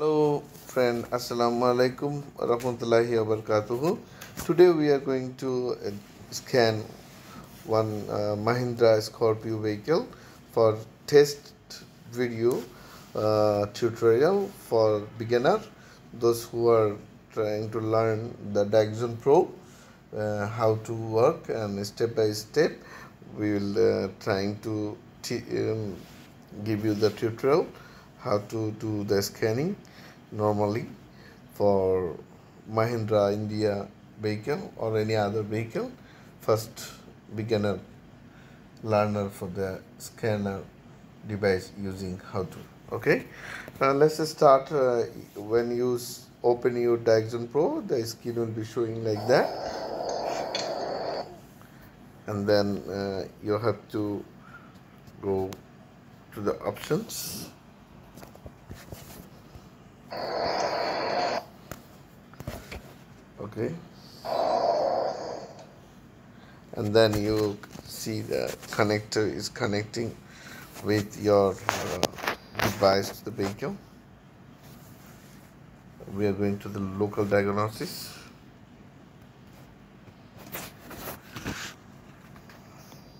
Hello friend, assalamu alaikum warahmatullahi wabarakatuh. Today we are going to scan one Mahindra Scorpio vehicle for test video tutorial for beginner, those who are trying to learn the DiagZone Pro, how to work, and step by step we will trying to give you the tutorial how to do the scanning normally for Mahindra India vehicle or any other vehicle. First beginner learner for the scanner device using how to. Okay, now let's start. When you open your DiagZone Pro, the screen will be showing like that, and then you have to go to the options. Okay, and then you see the connector is connecting with your device to the vehicle. We are going to the local diagnosis.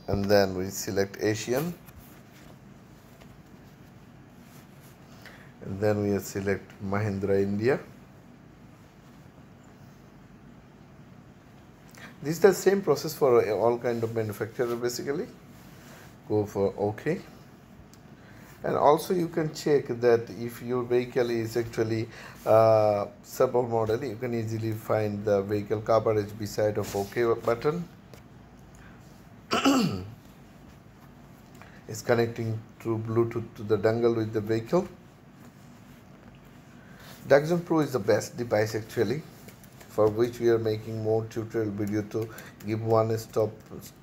And then we select Asian. And then we select Mahindra India. This is the same process for all kind of manufacturer basically. Go for OK. And also you can check that if your vehicle is actually sub model, you can easily find the vehicle coverage beside of OK button. It's connecting through Bluetooth to the dongle with the vehicle. DiagZone Pro is the best device actually, for which we are making more tutorial video to give one stop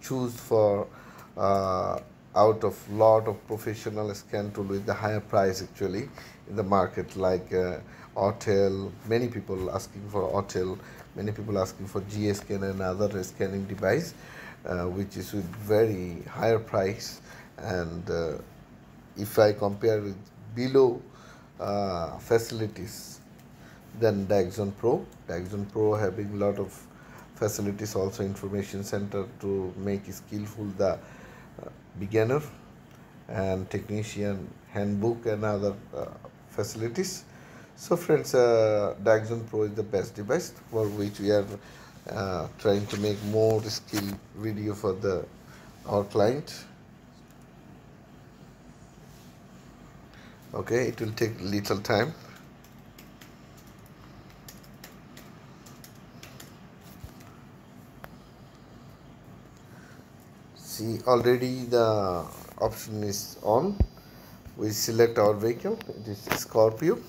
choose for out of lot of professional scan tool with the higher price actually in the market, like Autel. Many people asking for Autel, many people asking for G Scan and other scanning device which is with very higher price, and if I compare with below facilities, then DiagZone Pro having a lot of facilities, also information center to make skillful the beginner, and technician handbook and other facilities. So friends, DiagZone Pro is the best device for which we are trying to make more skill video for our client. Okay, it will take little time. See, already the option is on. We select our vehicle, it is Scorpio,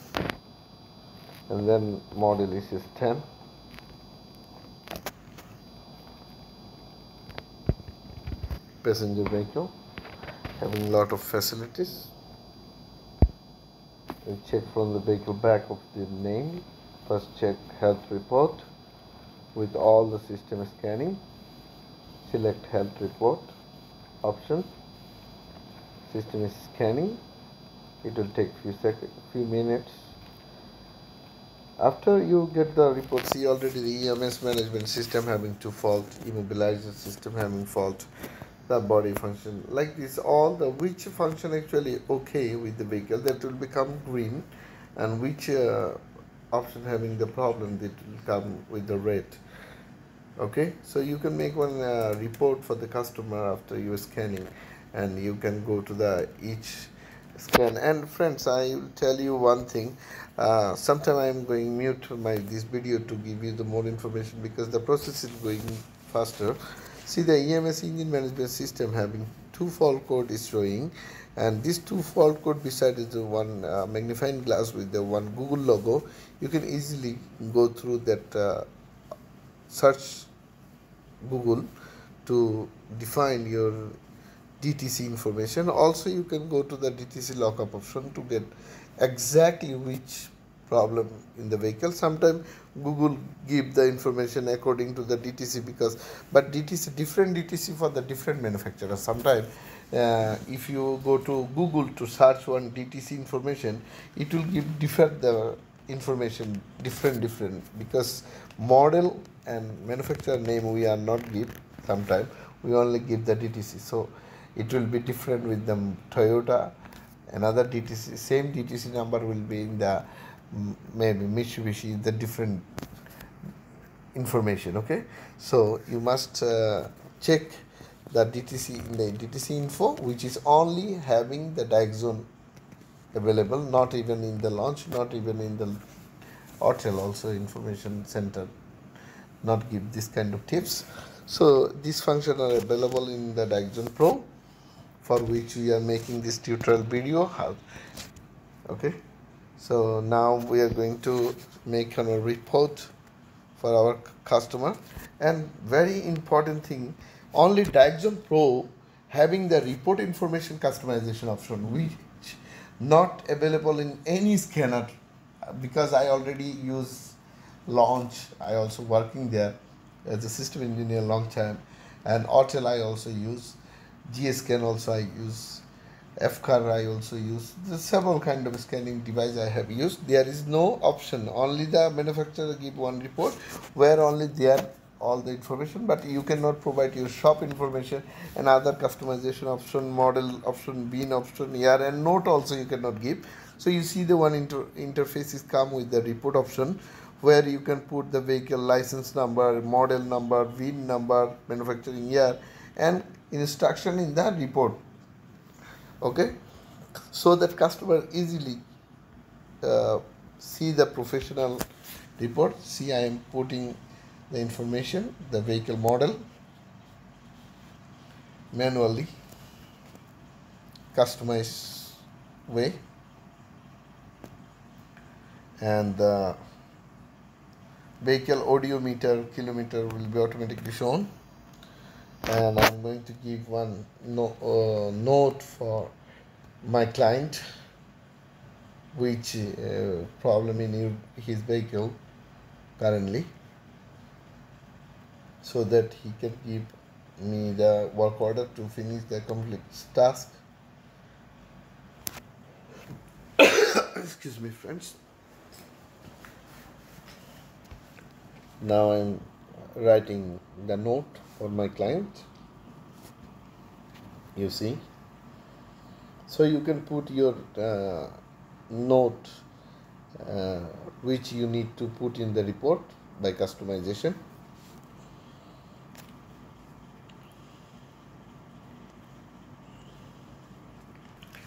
and then model is 10. Passenger vehicle having a lot of facilities. We check from the vehicle back of the name. First check health report with all the system scanning. Select health report option. System is scanning. It will take few minutes. After you get the report, see already the EMS management system having two fault, immobilizer system having fault, the body function like this, all the which function actually okay with the vehicle, that will become green, and which option having the problem, that will come with the red. Okay, so you can make one report for the customer after you scanning, and you can go to the each scan. And friends, I will tell you one thing, sometime I am going mute this video to give you the more information because the process is going faster. See, the EMS engine management system having two fault code is showing, and these two fault code beside is the one magnifying glass with the one Google logo. You can easily go through that search Google to define your DTC information. Also you can go to the DTC lockup option to get exactly which problem in the vehicle. Sometimes Google give the information according to the DTC, but DTC different for the different manufacturer. Sometimes if you go to Google to search one DTC information, it will give different information because model and manufacturer name we are not give sometimes, we only give the DTC. So it will be different with the Toyota, another DTC, same DTC number will be in the maybe Mitsubishi, the different information. Okay, so you must check the DTC in the DTC info, which is only having the DiagZone available, not even in the launch, not even in the Autel also information center, not give this kind of tips. So these functions are available in the DiagZone Pro, for which we are making this tutorial video. Okay, so now we are going to make our report for our customer. And very important thing, only DiagZone Pro having the report information customization option, which not available in any scanner, because I already use launch, I also working there as a system engineer long time, and Autel I also use, G Scan also I use, F Car I also use. There's several kind of scanning device I have used. There is no option, only the manufacturer give one report where only there all the information, but you cannot provide your shop information and other customization option, model option, bin option, year and note also you cannot give. So you see the one interface is come with the report option, where you can put the vehicle license number, model number, VIN number, manufacturing year and instruction in the report. Okay, so that customer easily see the professional report. See, I am putting the information, the vehicle model manually, customized way, and the vehicle odometer, kilometer will be automatically shown. And I'm going to give one note for my client, which problem in his vehicle currently, so that he can give me the work order to finish the complete task. Excuse me, friends. Now I'm writing the note for my client. You see, so you can put your note which you need to put in the report by customization.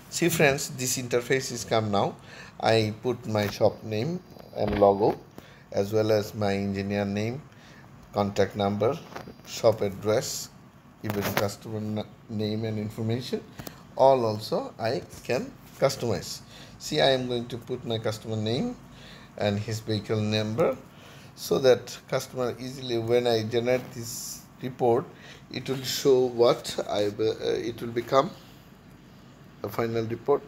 See friends, this interface is come now. I put my shop name and logo, as well as my engineer name, contact number, shop address, even customer name and information, all also I can customize. See, I am going to put my customer name and his vehicle number, so that customer easily, when I generate this report, it will show what it will become the final report.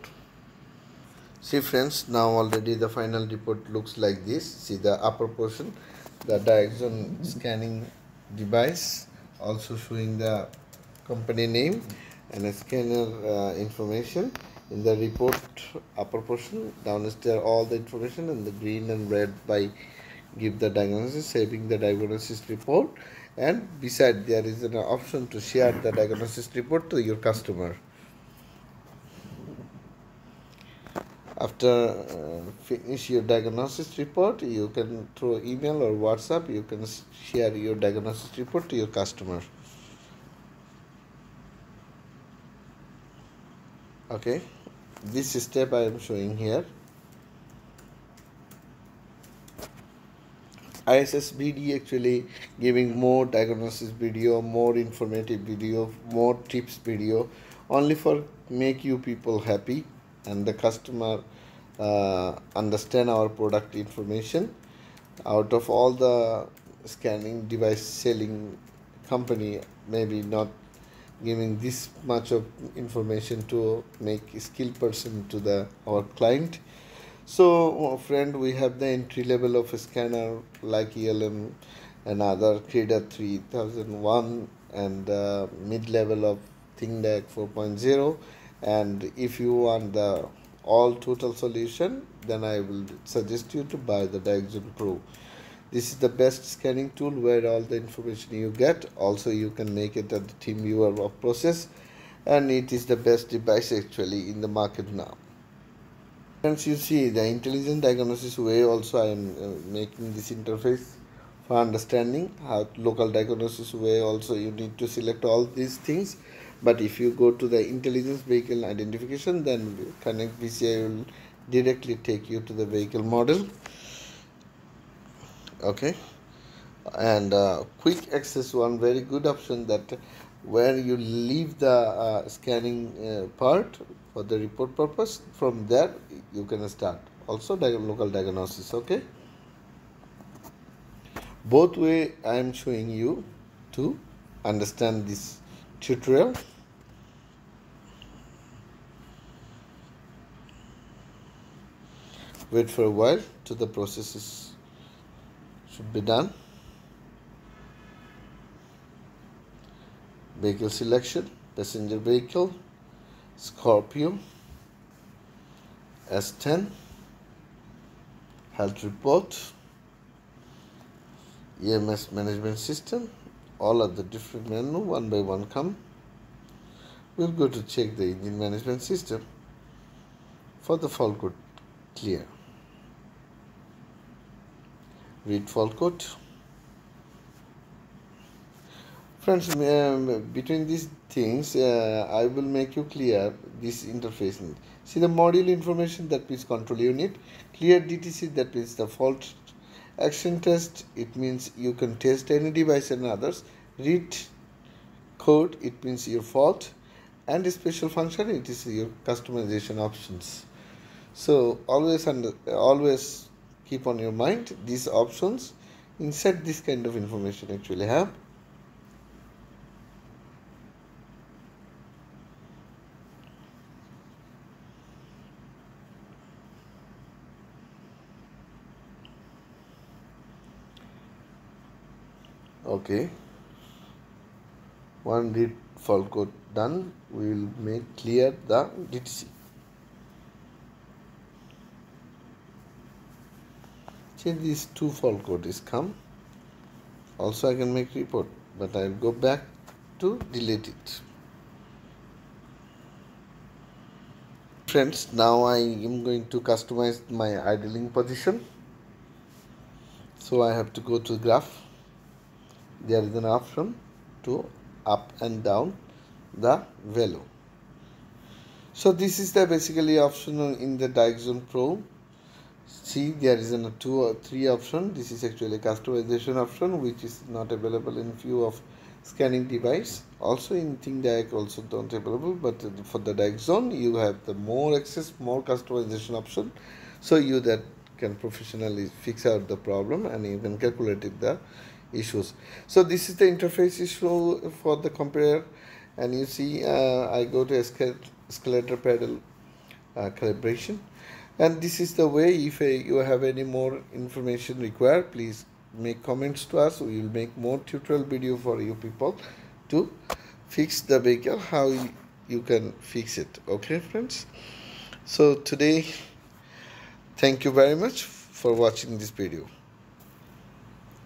See friends, now already the final report looks like this. See the upper portion, the DiagZone scanning device, also showing the company name and a scanner information in the report upper portion. Downstairs all the information in the green and red by give the diagnosis, saving the diagnosis report, and beside there is an option to share the diagnosis report to your customer. After finish your diagnosis report, you can through email or WhatsApp, you can share your diagnosis report to your customer. Okay, this step I am showing here. ISSBD actually giving more diagnosis video, more informative video, more tips video, only for make you people happy and the customer understand our product information. Out of all the scanning device selling company, maybe not giving this much of information to make a skilled person to the our client. So friend, we have the entry level of a scanner like elm and other CREDA 3001, and mid level of ThinkDAC 4.0, and if you want the all total solution, then I will suggest you to buy the DiagZone Pro. This is the best scanning tool where all the information you get. Also, you can make it at the Team Viewer of process, and it is the best device actually in the market now. Once you see the intelligent diagnosis way, also I am making this interface for understanding how local diagnosis way. Also, you need to select all these things, but if you go to the intelligence vehicle identification, then connect VCI will directly take you to the vehicle model. Okay, and quick access, one very good option that where you leave the scanning part for the report purpose, from there you can start also local diagnosis. Okay, both way I am showing you to understand this tutorial. Wait for a while till the processes should be done. Vehicle selection, passenger vehicle, Scorpio, S10, health report, EMS management system, all of the different menu one by one come. We'll go to check the engine management system for the fault code clear. Read fault code. Friends, between these things, I will make you clear this interface. See the module information, that means control unit. Clear DTC, that means the fault action test. It means you can test any device and others. Read code, it means your fault. And special function, it is your customization options. So always keep on your mind these options. Insert this kind of information actually have. Okay, one read fault code done. We will make clear the DTC. See, these two fault code is come. Also I can make report, but I will go back to delete it. Friends, now I am going to customize my idling position. So I have to go to graph. There is an option to up and down the value. So this is the basically option in the DiagZone Pro. See, there is a 2 or 3 option. This is actually a customization option which is not available in few of scanning device. Also in ThinkDAC also not available, but for the DiagZone you have the more access, more customization option. So you that can professionally fix out the problem and even calculate it the issues. So this is the interface issue for the compare, and you see I go to escalator pedal calibration, and this is the way. If you have any more information required, please make comments to us. We will make more tutorial video for you people to fix the vehicle, how you can fix it. Okay friends, so today thank you very much for watching this video.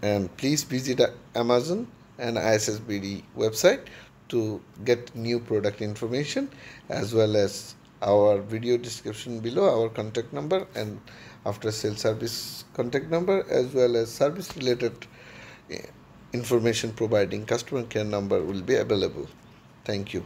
And please visit Amazon and ISSBD website to get new product information, as well as our video description below, our contact number and after sale service contact number, as well as service related information providing customer care number will be available. Thank you.